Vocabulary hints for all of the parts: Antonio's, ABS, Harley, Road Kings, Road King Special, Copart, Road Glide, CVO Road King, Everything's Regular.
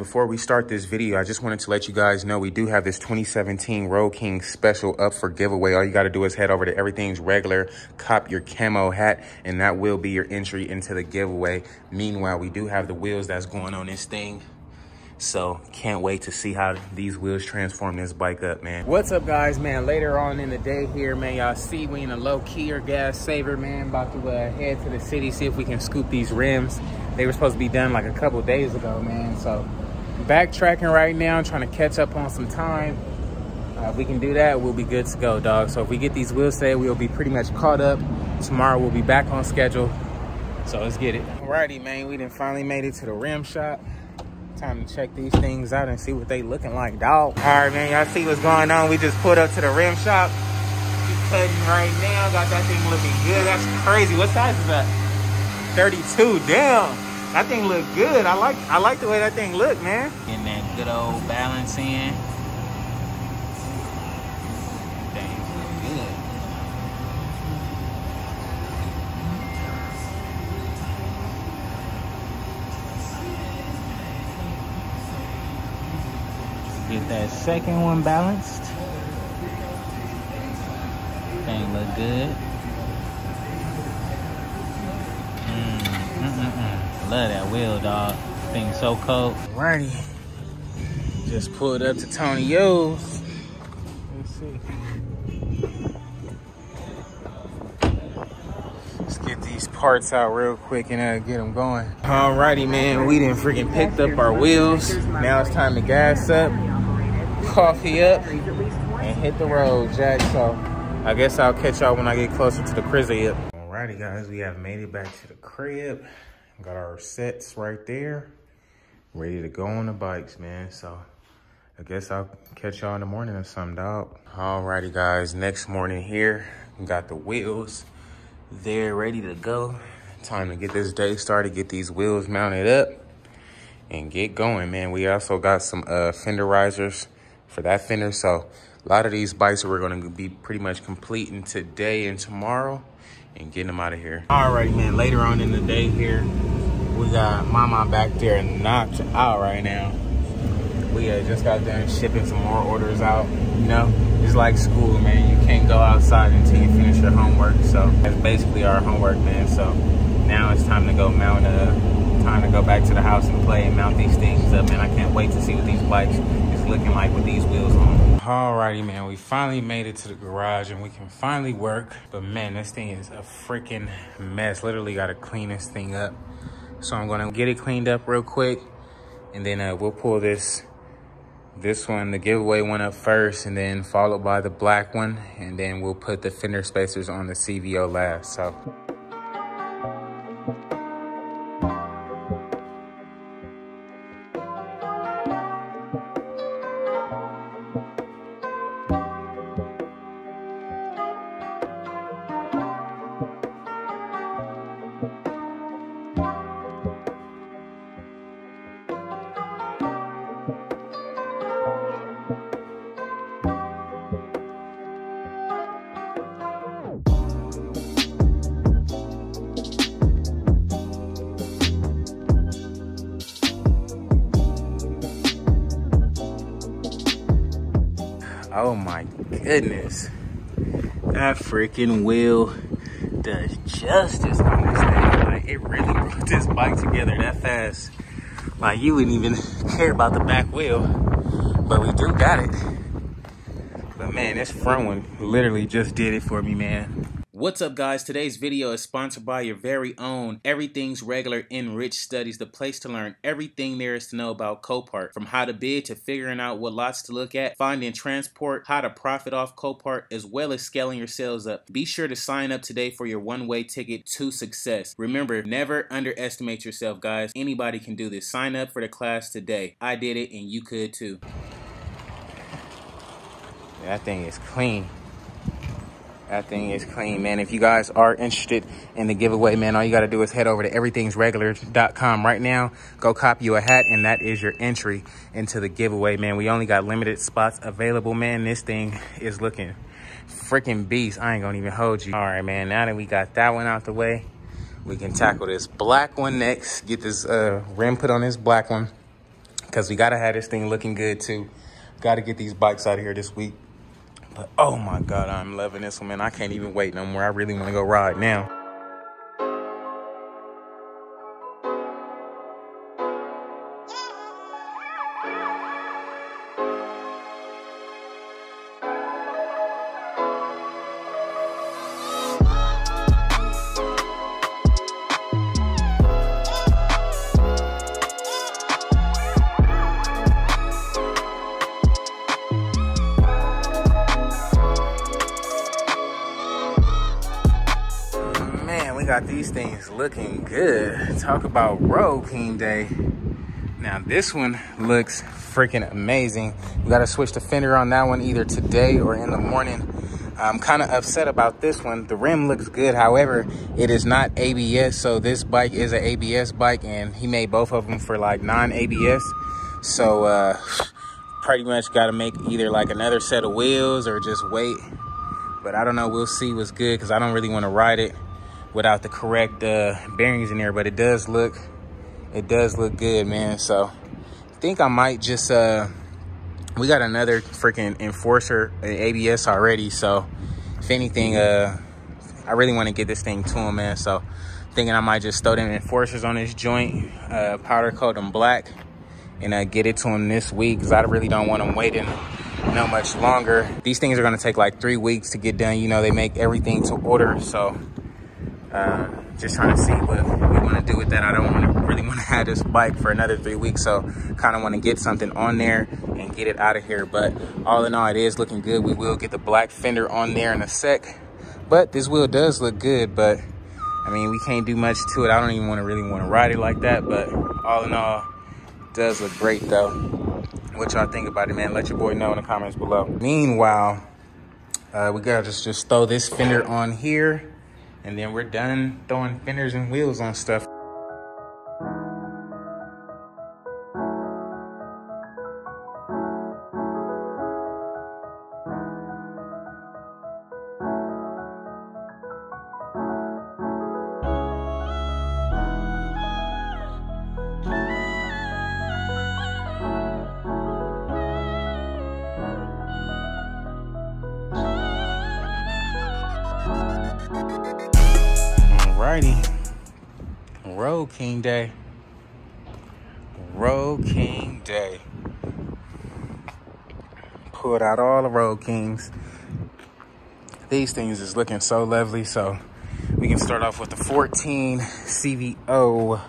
Before we start this video, I just wanted to let you guys know we do have this 2017 Road King Special up for giveaway. All you got to do is head over to Everything's Regular, cop your camo hat, and that will be your entry into the giveaway. Meanwhile, we do have the wheels that's going on this thing. So can't wait to see how these wheels transform this bike up, man. What's up, guys? Man, later on in the day here, man, y'all see we in a low-keyer gas saver, man. About to head to the city, see if we can scoop these rims. They were supposed to be done like a couple days ago, man. So backtracking right now, trying to catch up on some time. If we can do that, we'll be good to go, dog. So if we get these wheels today, we'll be pretty much caught up. Tomorrow we'll be back on schedule. So let's get it. Alrighty, man, we done finally made it to the rim shop. Time to check these things out and see what they looking like, dog. All right, man, y'all see what's going on. We just pulled up to the rim shop. She's cutting right now. Got that thing looking good. That's crazy. What size is that? 32. Damn, that thing look good. I like the way that thing look, man. Getting that good old balance in. Things look good. Get that second one balanced. Thing look good. Love that wheel, dog. Thing so cold. Alrighty. Just pulled up to Antonio's. Let's see. Let's get these parts out real quick and get them going. Alrighty, man. We done freaking picked up our wheels. Now it's time to gas up. Coffee up and hit the road, Jack. So I guess I'll catch y'all when I get closer to the crib. Alrighty, guys, we have made it back to the crib. Got our sets right there, ready to go on the bikes, man. So I guess I'll catch y'all in the morning or something, dog. Alrighty, guys, next morning here. Got the wheels there, ready to go. Time to get this day started, get these wheels mounted up and get going, man. We also got some fender risers for that fender. So a lot of these bikes we're gonna be pretty much completing today and tomorrow and getting them out of here. All right, man, later on in the day here, we got Mama back there knocked out right now. We just got done shipping some more orders out, you know? It's like school, man. You can't go outside until you finish your homework. So that's basically our homework, man. So now it's time to go mount time to go back to the house and play and mount these things up, man. I can't wait to see what these bikes is looking like with these wheels on. Alrighty, man, we finally made it to the garage and we can finally work. But man, this thing is a freaking mess. Literally gotta clean this thing up. So I'm gonna get it cleaned up real quick and then we'll pull this one, the giveaway one up first, and then followed by the black one. And then we'll put the fender spacers on the CVO last, so. Oh my goodness, that freaking wheel does justice on this thing. Like, it really put this bike together that fast. Like, you wouldn't even care about the back wheel, but we do got it. But man, this front one literally just did it for me, man. What's up, guys? Today's video is sponsored by your very own Everything's Regular Enrich Studies, the place to learn everything there is to know about Copart, from how to bid to figuring out what lots to look at, finding transport, how to profit off Copart, as well as scaling your sales up. Be sure to sign up today for your one-way ticket to success. Remember, never underestimate yourself, guys. Anybody can do this. Sign up for the class today. I did it, and you could too. That thing is clean. That thing is clean, man. If you guys are interested in the giveaway, man, all you got to do is head over to everythingsregular.com right now. Go cop you a hat, and that is your entry into the giveaway, man. We only got limited spots available, man. This thing is looking freaking beast. I ain't going to even hold you. All right, man, now that we got that one out the way, we can tackle this black one next. Get this rim put on this black one. because we gotta have this thing looking good too. Gotta get these bikes out of here this week. But oh my God, I'm loving this one, man. I can't even wait no more. I really wanna go ride now. Got these things looking good. Talk about Road King Day. Now this one looks freaking amazing. We gotta switch the fender on that one either today or in the morning. I'm kind of upset about this one. The rim looks good, however it is not ABS, so this bike is an ABS bike, and he made both of them for like non-ABS, so pretty much gotta make either like another set of wheels or just wait. But I don't know, we'll see what's good, because I don't really want to ride it without the correct bearings in there. But it does look good, man. So I think I might just we got another freaking Enforcer ABS already, so if anything, I really want to get this thing to him, man. So thinking I might just throw them Enforcers on this joint, powder coat them black, and get it to him this week, because I really don't want them waiting no much longer. These things are going to take like 3 weeks to get done, you know. They make everything to order, so just trying to see what we want to do with that. I don't really want to have this bike for another 3 weeks, so kind of want to get something on there and get it out of here. But all in all, it is looking good. We will get the black fender on there in a sec. But this wheel does look good, but I mean, we can't do much to it. I don't even really want to ride it like that, but all in all, it does look great though. What y'all think about it, man? Let your boy know in the comments below. Meanwhile, we gotta just throw this fender on here, and then we're done throwing fenders and wheels on stuff. Road King Day. Road King Day. Pulled out all the Road Kings. These things is looking so lovely. So we can start off with the 14 CVO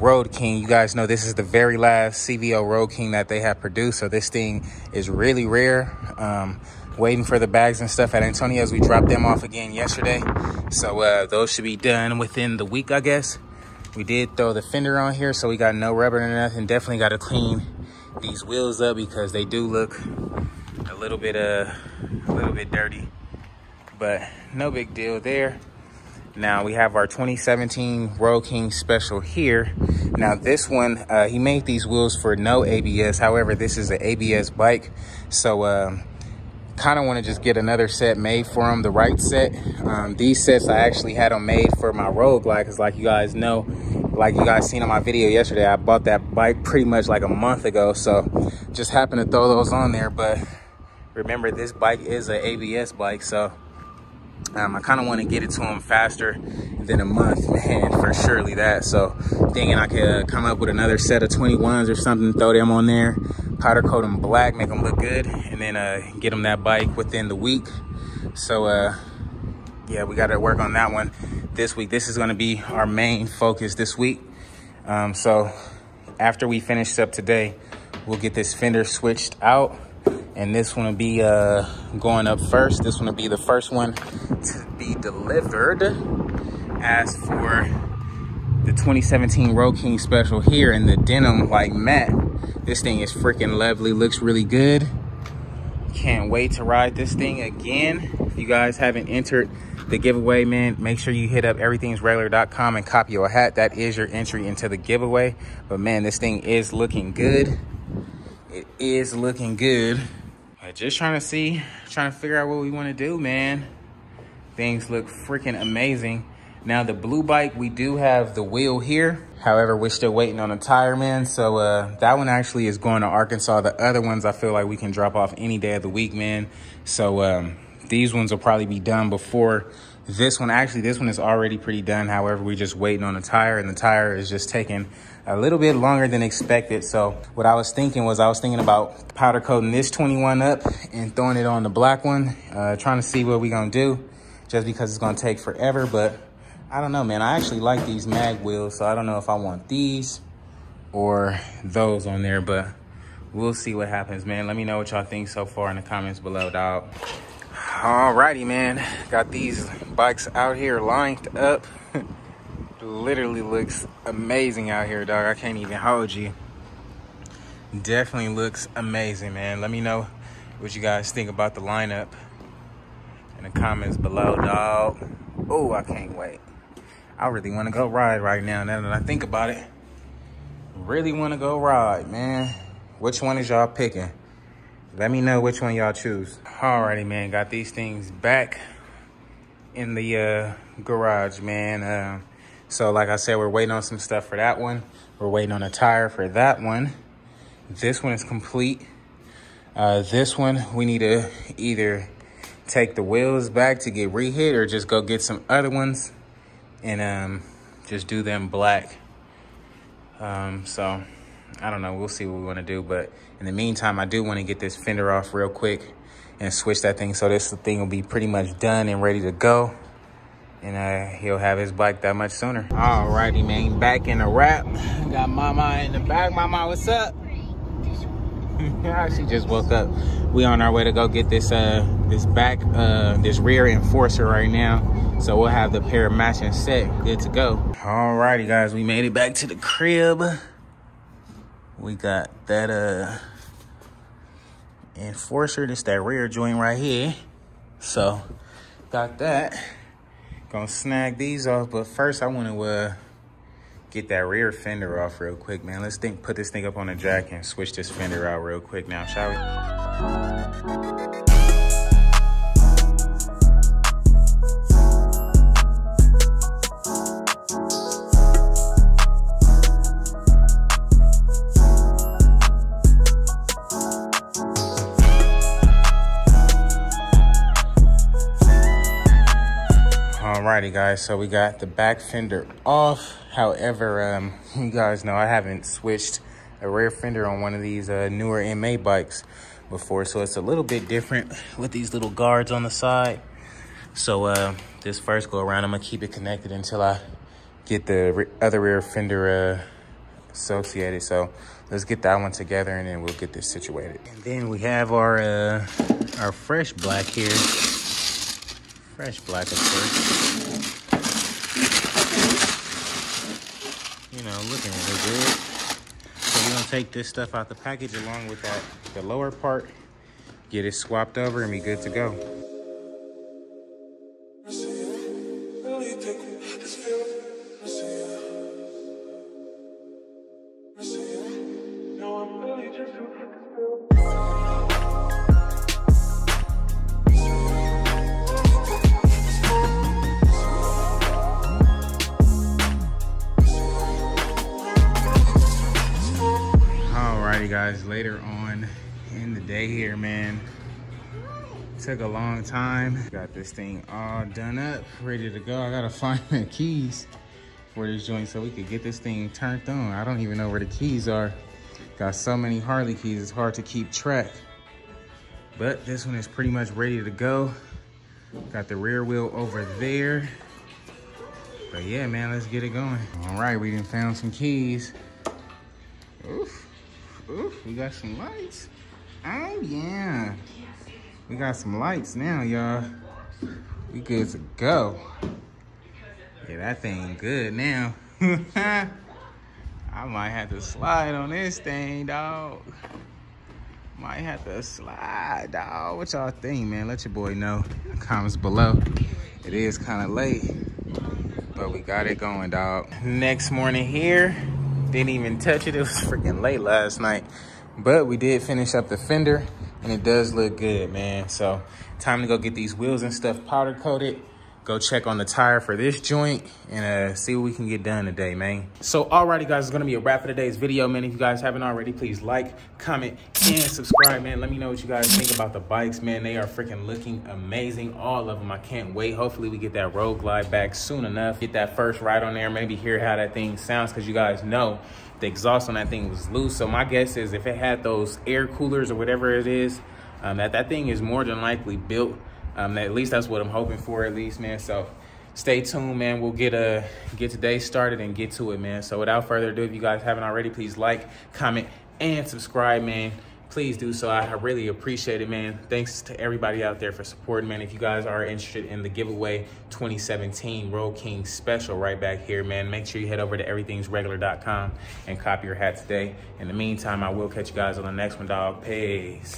Road King. You guys know this is the very last CVO Road King that they have produced, so this thing is really rare. Waiting for the bags and stuff at Antonio's. We dropped them off again yesterday, so those should be done within the week, I guess. We did throw the fender on here, so we got no rubber or nothing. Definitely got to clean these wheels up, because they do look a little bit dirty, but no big deal there. Now we have our 2017 Road King Special here. Now this one, he made these wheels for no ABS, however this is an ABS bike, so kind of want to just get another set made for them, the right set. These sets I actually had them made for my Road Glide, because like you guys know, like you guys seen on my video yesterday, I bought that bike pretty much like a month ago, so just happened to throw those on there. But remember, this bike is an ABS bike, so I kind of want to get it to them faster than a month, man, for surely that. So thinking I could come up with another set of 21s or something, throw them on there, powder coat them black, make them look good, and then get them that bike within the week. So yeah, we got to work on that one this week. This is going to be our main focus this week. So after we finish up today, we'll get this fender switched out, and this one will be going up first. This one will be the first one to be delivered. As for the 2017 Road King Special here in the denim like matte, this thing is freaking lovely, looks really good. Can't wait to ride this thing again. If you guys haven't entered the giveaway, man, make sure you hit up everythingsregular.com and cop your hat. That is your entry into the giveaway. But man, this thing is looking good. It is looking good. Just trying to figure out what we want to do, man. Things look freaking amazing. Now the blue bike, we do have the wheel here. However, we're still waiting on a tire man. So that one actually is going to Arkansas. The other ones I feel like we can drop off any day of the week, man. So these ones will probably be done before this one. Actually, this one is already pretty done. However, we're just waiting on a tire, and the tire is just taking a little bit longer than expected. So what I was thinking was, I was thinking about powder coating this 21 up and throwing it on the black one, trying to see what we're gonna do, just because it's gonna take forever. But I don't know, man, I actually like these mag wheels, so I don't know if I want these or those on there, but we'll see what happens, man. Let me know what y'all think so far in the comments below, dog. Alrighty, man, got these bikes out here lined up. Literally looks amazing out here, dog. I can't even hold you. Definitely looks amazing, man. Let me know what you guys think about the lineup in the comments below, dog. Oh, I can't wait. I really want to go ride right now. Now that I think about it, really want to go ride, man. Which one is y'all picking? Let me know which one y'all choose. Alrighty, man, got these things back in the garage, man. So like I said, we're waiting on some stuff for that one. We're waiting on a tire for that one. This one is complete. This one, we need to either take the wheels back to get rehit or just go get some other ones and just do them black. So I don't know, we'll see what we wanna do. But in the meantime, I do wanna get this fender off real quick and switch that thing. So this thing will be pretty much done and ready to go. And he'll have his bike that much sooner. Alrighty, man, back in the wrap. Got Mama in the back. Mama, what's up? She just woke up. We on our way to go get this this rear enforcer right now. So we'll have the pair matching set, good to go. Alrighty, guys, we made it back to the crib. We got that enforcer, just that rear joint right here. So got that. Gonna snag these off, but first I want to get that rear fender off real quick, man. Let's put this thing up on the jack and switch this fender out real quick now, shall we? Alrighty, guys, so we got the back fender off. However, you guys know I haven't switched a rear fender on one of these newer MA bikes before, so it's a little bit different with these little guards on the side. So this first go around, I'm gonna keep it connected until I get the other rear fender associated. So let's get that one together and then we'll get this situated. And then we have our fresh black here. Fresh black, of course. You know, looking really good. So we're gonna take this stuff out the package along with that, the lower part, get it swapped over and be good to go. Guys, later on in the day here, man, took a long time. Got this thing all done up, ready to go. I gotta find the keys for this joint so we could get this thing turned on. I don't even know where the keys are. Got so many Harley keys, it's hard to keep track. But this one is pretty much ready to go. Got the rear wheel over there. But yeah, man, let's get it going. All right, we done found some keys. Oof. Oof, we got some lights. Oh yeah, we got some lights now, y'all. We good to go. Yeah, that thing good now. I might have to slide on this thing, dog. Might have to slide, dog. What y'all think, man? Let your boy know in the comments below. It is kind of late, but we got it going, dog. Next morning here. Didn't even touch it. It was freaking late last night, but we did finish up the fender and it does look good, man. So time to go get these wheels and stuff powder coated. go check on the tire for this joint and see what we can get done today, man. So alrighty guys, it's gonna be a wrap for today's video, man. If you guys haven't already, please like, comment, and subscribe, man. Let me know what you guys think about the bikes, man. They are freaking looking amazing, all of them. I can't wait. Hopefully we get that Road Glide back soon enough. Get that first ride on there, maybe hear how that thing sounds, because you guys know the exhaust on that thing was loose. So my guess is if it had those air coolers or whatever it is, that thing is more than likely built. At least that's what I'm hoping for, at least, man. So stay tuned, man. We'll get today started and get to it, man. So without further ado, if you guys haven't already, please like, comment, and subscribe, man. Please do so. I really appreciate it, man. Thanks to everybody out there for supporting, man. If you guys are interested in the giveaway 2017 Road King Special right back here, man, make sure you head over to everythingsregular.com and copy your hat today. In the meantime, I will catch you guys on the next one, dog. Peace.